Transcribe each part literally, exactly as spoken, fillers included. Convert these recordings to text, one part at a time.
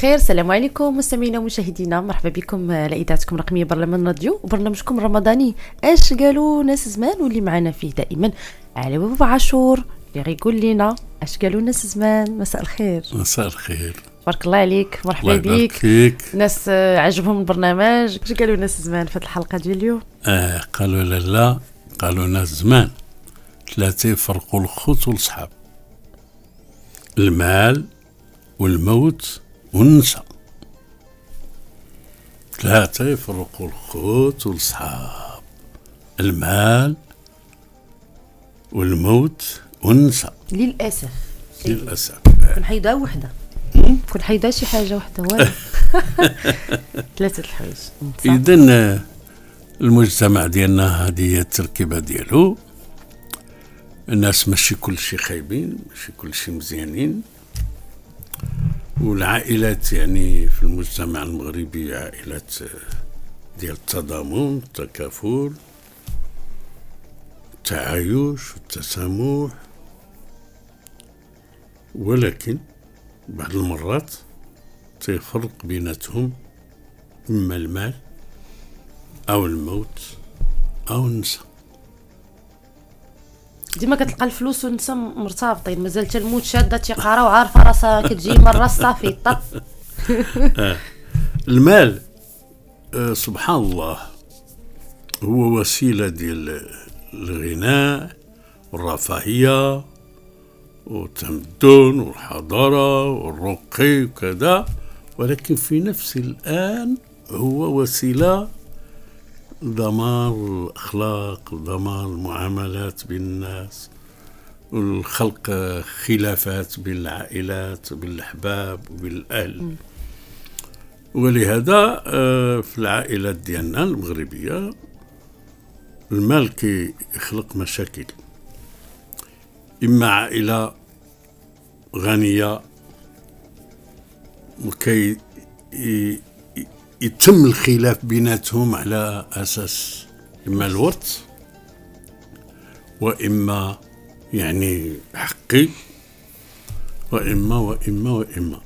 بخير. السلام عليكم مستمعينا ومشاهدينا، مرحبا بكم لاذاعتكم الرقميه برلمان راديو وبرنامجكم الرمضاني اش قالوا ناس زمان، واللي معنا فيه دائما علي بابا عاشور اللي غيقول لنا اش قالوا ناس زمان. مساء الخير. مساء الخير، بارك الله عليك، مرحبا بك. ناس عجبهم البرنامج، اش قالوا ناس زمان في الحلقه ديال اليوم؟ اه قالوا لا لا قالوا ناس زمان ثلاثه يفرقوا الخوت والصحاب، المال والموت والنساء. ثلاثة يفرقوا الخوت والصحاب، المال والموت والنساء. للأسف للأسف كون حيدها وحدة، كون حيدها شي حاجة وحدة والو. ثلاثة الحوايج. إذن المجتمع ديالنا هذه هي التركيبة ديالو. الناس ماشي كلشي خايبين، ماشي كلشي مزيانين، والعائلات يعني في المجتمع المغربي عائلات ديال التضامن، التكافل، التعايش والتسامح، ولكن بعض المرات تيفرق بيناتهم إما المال أو الموت أو النساء. ديما كتلقى الفلوس والنساء مرتبطين، مازال تا الموت شاده تيقارا وعارفه راسها كتجي مره الصافي طب. المال آه سبحان الله هو وسيله ديال الغناء والرفاهيه والتمدن والحضاره والرقي وكذا، ولكن في نفس الان هو وسيله دمار الأخلاق، دمار المعاملات بين الناس، والخلق خلافات بين العائلات وبين الأحباب وبين الأهل. ولهذا في العائلات ديالنا المغربية المال كيخلق مشاكل، إما عائلة غنية وكي يتم الخلاف بيناتهم على أساس إما الورث وإما يعني حقي وإما وإما وإما.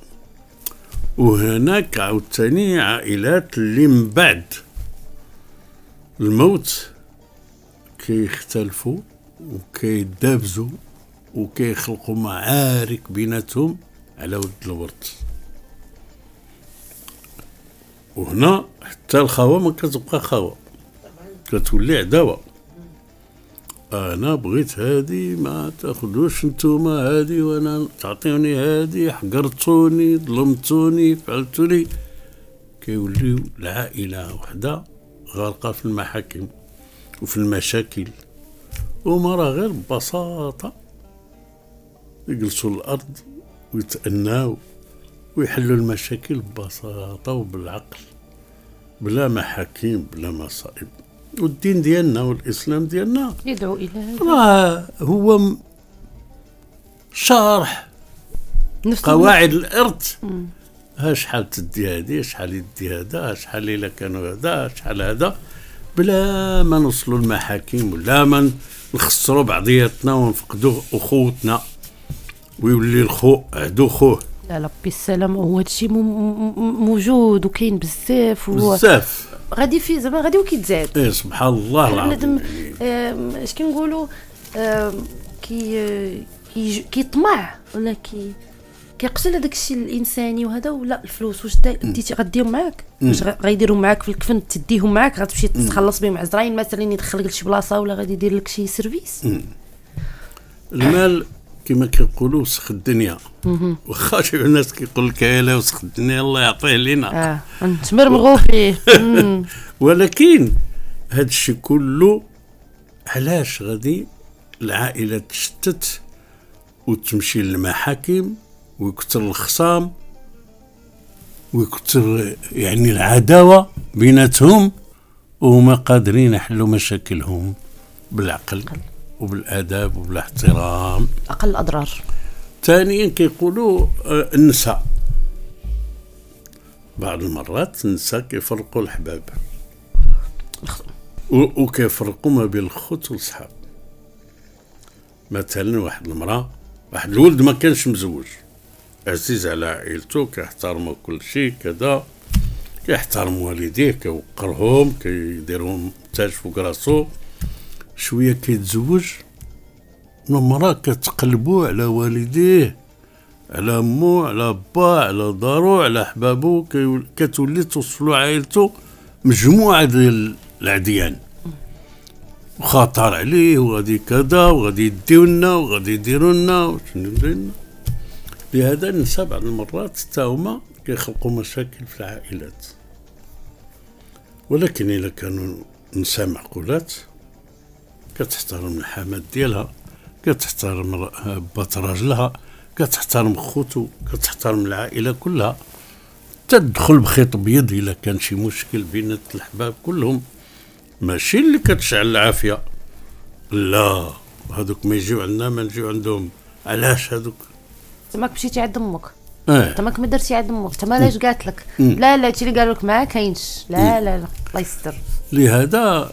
وهناك عاوتاني عائلات اللي من بعد الموت كيختلفوا وكيدابزوا وكيخلقوا معارك بيناتهم على ود الورث، وهنا حتى الخوة ما كتبقى خوا، كتولي عداوة. أنا بغيت هادي ما تاخدوش نتوما هادي، وأنا تعطيوني هادي، حقرتوني، ظلمتوني، فعلتوني. كيوليو العائلة وحدة غارقة في المحاكم وفي المشاكل، وما راه غير ببساطة يجلسوا الأرض ويتأناو ويحلوا المشاكل ببساطة وبالعقل، بلا محاكم بلا مصائب. والدين ديالنا والإسلام ديالنا يدعو إلى هذا، هو شارح قواعد الإرث. ها شحال تدي هذه، شحال يدي هذا، شحال إلا كانوا هذا، شحال هذا، بلا ما نوصلوا المحاكم ولا ما نخسروا بعضياتنا ونفقدوا أخوتنا ويولي الخو عدو خوه. لا لا بالسلامة، هو هادشي موجود وكاين بزاف بزاف غادي في زعما غادي وكيتزاد. ايه سبحان الله العظيم. البنادم اش كنقولوا كي كيطمع ولا كي كيقتل هذاك الشيء الانساني وهذا. ولا الفلوس واش ديتي غديهم معاك، واش غيديرهم معاك في الكفن، تديهم معاك غتمشي تتخلص بهم مع زراين مثلا يدخلك لشي بلاصه ولا غادي يدير لك شي سيرفيس. المال كما كيقولوا وسخ الدنيا، واخا شي الناس كيقول لك لا وسخ الدنيا الله يعطيه لينا اه نتمرمغوا فيه، ولكن هذا الشيء كله علاش غادي العائله تشتت وتمشي للمحاكم ويكثر الخصام ويكثر يعني العداوه بيناتهم، وهما قادرين يحلوا مشاكلهم بالعقل وبالاداب وبالاحترام، اقل الاضرار. ثانيا كيقولوا النساء بعض المرات النساء كيفرقوا الحباب وكيفرقوا ما بين الخوت والصحاب. مثلا واحد المراه واحد الولد ما كانش مزوج عزيز على عائلته، كيحترموا كل شيء كذا، كيحترم والديه، كيوقرهم، كيديرهم تاج فوق راسو. شويه كيتزوج من مرة كتقلبوا على والديه، على مو، على با، على دارو، على احبابو، كتولي توصلوا عائلته مجموعه ديال العديان، وخطر عليه وغادي كذا وغادي يديو لنا وغادي يديروا لنا وشنو يديروا لنا. لهذا النساء بعض المرات حتى هما كيخلقوا مشاكل في العائلات، ولكن الا كانوا نساء معقولات كتحترم الحماد ديالها، كتحترم بات راجلها، كتحترم خوتو، كتحترم العائله كلها، تدخل بخيط ابيض الا كان شي مشكل بين الحباب كلهم. ماشي اللي كتشعل العافيه، لا، هذوك ما يجيو عندنا ما نجيو عندهم. علاش هذوك؟ انت ماك مشيتي عند امك، انت ماك ما درتي عند امك، انت علاش قالت لك؟ لا لا، هادشي اللي قالوا لك ما كاينش، لا لا لا، الله يستر. لهذا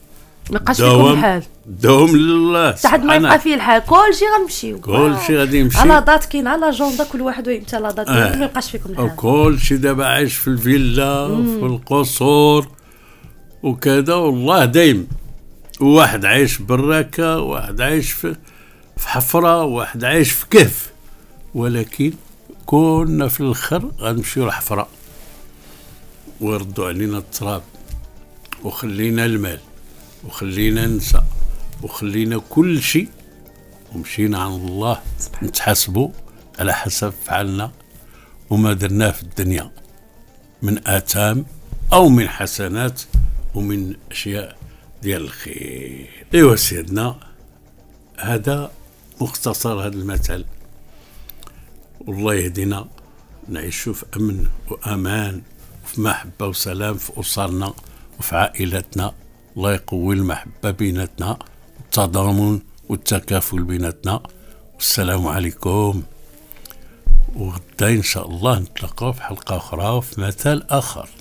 ما بقاش فيكم الحال، دوم لله حتى حد ما يبقى فيه الحال، كلشي غنمشيو، كلشي غادي يمشي على دات، كاين على جوندا، كل واحد ويمشي على دات، آه. ما يبقاش فيكم الحال، كلشي دابا عايش في الفيلا وفي القصور وكذا، والله دايم واحد عايش براكه، واحد عايش في حفره، واحد عايش في كهف، ولكن كنا في الاخر غنمشيو للحفره ويردوا علينا التراب، وخلينا المال، وخلينا النساء، وخلينا كل شيء، ومشينا عن الله نتحاسبوا على حسب فعلنا وما درناه في الدنيا من آثام أو من حسنات ومن أشياء ديال الخير. إيوا سيدنا، هذا مختصر هذا المثل، والله يهدينا نعيشوا في أمن وأمان وفي محبة وسلام في أسرنا وفي عائلتنا. الله يقوي المحبة بيناتنا والتضامن والتكافل بيناتنا. والسلام عليكم، وغدا إن شاء الله نتلقاو في حلقة أخرى وفي مثل آخر.